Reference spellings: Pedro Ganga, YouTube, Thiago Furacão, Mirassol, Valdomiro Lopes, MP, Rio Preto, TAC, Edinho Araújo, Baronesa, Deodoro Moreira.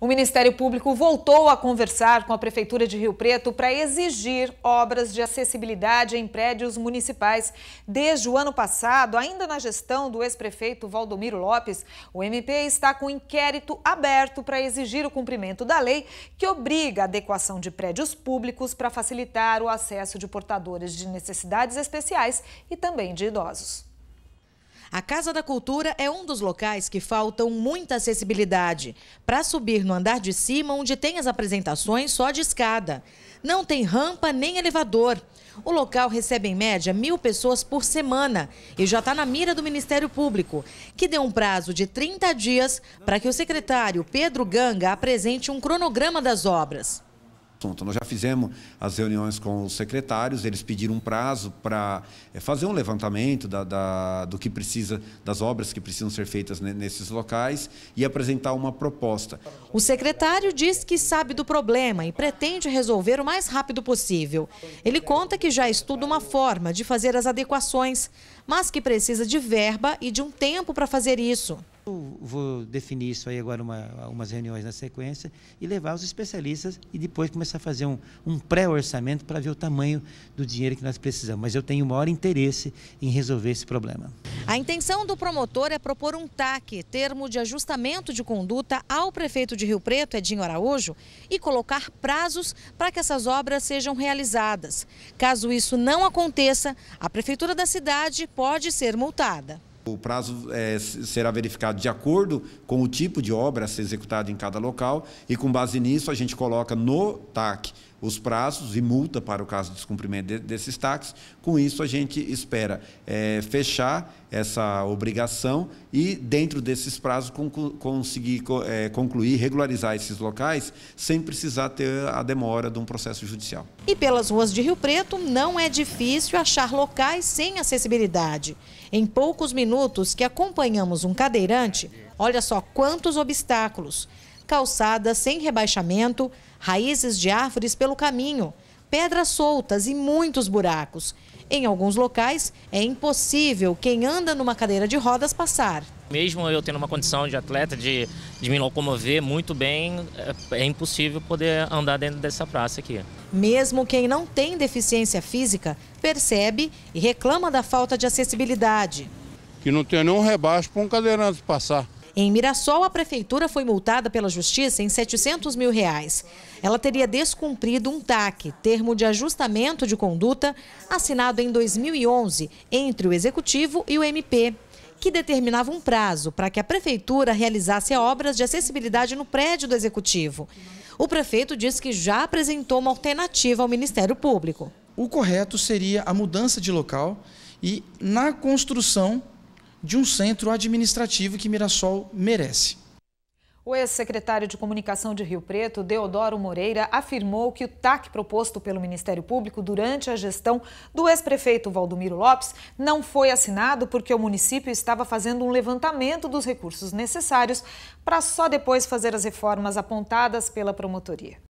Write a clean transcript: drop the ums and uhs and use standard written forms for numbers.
O Ministério Público voltou a conversar com a Prefeitura de Rio Preto para exigir obras de acessibilidade em prédios municipais. Desde o ano passado, ainda na gestão do ex-prefeito Valdomiro Lopes, o MP está com um inquérito aberto para exigir o cumprimento da lei que obriga a adequação de prédios públicos para facilitar o acesso de portadores de necessidades especiais e também de idosos. A Casa da Cultura é um dos locais que faltam muita acessibilidade. Para subir no andar de cima, onde tem as apresentações, só de escada. Não tem rampa nem elevador. O local recebe, em média, 1.000 pessoas por semana e já está na mira do Ministério Público, que deu um prazo de 30 dias para que o secretário Pedro Ganga apresente um cronograma das obras. Nós já fizemos as reuniões com os secretários, eles pediram um prazo para fazer um levantamento do que precisa, das obras que precisam ser feitas nesses locais e apresentar uma proposta. O secretário diz que sabe do problema e pretende resolver o mais rápido possível. Ele conta que já estuda uma forma de fazer as adequações, mas que precisa de verba e de um tempo para fazer isso. Eu vou definir isso aí agora, umas reuniões na sequência, e levar os especialistas e depois começar a fazer um pré-orçamento para ver o tamanho do dinheiro que nós precisamos. Mas eu tenho o maior interesse em resolver esse problema. A intenção do promotor é propor um TAC, termo de ajustamento de conduta, ao prefeito de Rio Preto, Edinho Araújo, e colocar prazos para que essas obras sejam realizadas. Caso isso não aconteça, a prefeitura da cidade pode ser multada. O prazo será verificado de acordo com o tipo de obra a ser executada em cada local e, com base nisso, a gente coloca no TAC os prazos e multa para o caso de descumprimento desses TACs. Com isso, a gente espera fechar essa obrigação e, dentro desses prazos, conseguir concluir, regularizar esses locais sem precisar ter a demora de um processo judicial. E pelas ruas de Rio Preto, não é difícil achar locais sem acessibilidade. Em poucos minutos que acompanhamos um cadeirante, olha só quantos obstáculos. Calçadas sem rebaixamento, raízes de árvores pelo caminho, pedras soltas e muitos buracos. Em alguns locais, é impossível quem anda numa cadeira de rodas passar. Mesmo eu tendo uma condição de atleta, de me locomover muito bem, é impossível poder andar dentro dessa praça aqui. Mesmo quem não tem deficiência física, percebe e reclama da falta de acessibilidade. Que não tem nenhum rebaixo para um cadeirante passar. Em Mirassol, a prefeitura foi multada pela justiça em R$ 700 mil. Ela teria descumprido um TAC, termo de ajustamento de conduta, assinado em 2011 entre o executivo e o MP, que determinava um prazo para que a prefeitura realizasse obras de acessibilidade no prédio do executivo. O prefeito diz que já apresentou uma alternativa ao Ministério Público. O correto seria a mudança de local e na construção de um centro administrativo que Mirassol merece. O ex-secretário de Comunicação de Rio Preto, Deodoro Moreira, afirmou que o TAC proposto pelo Ministério Público durante a gestão do ex-prefeito Valdomiro Lopes não foi assinado porque o município estava fazendo um levantamento dos recursos necessários para só depois fazer as reformas apontadas pela promotoria.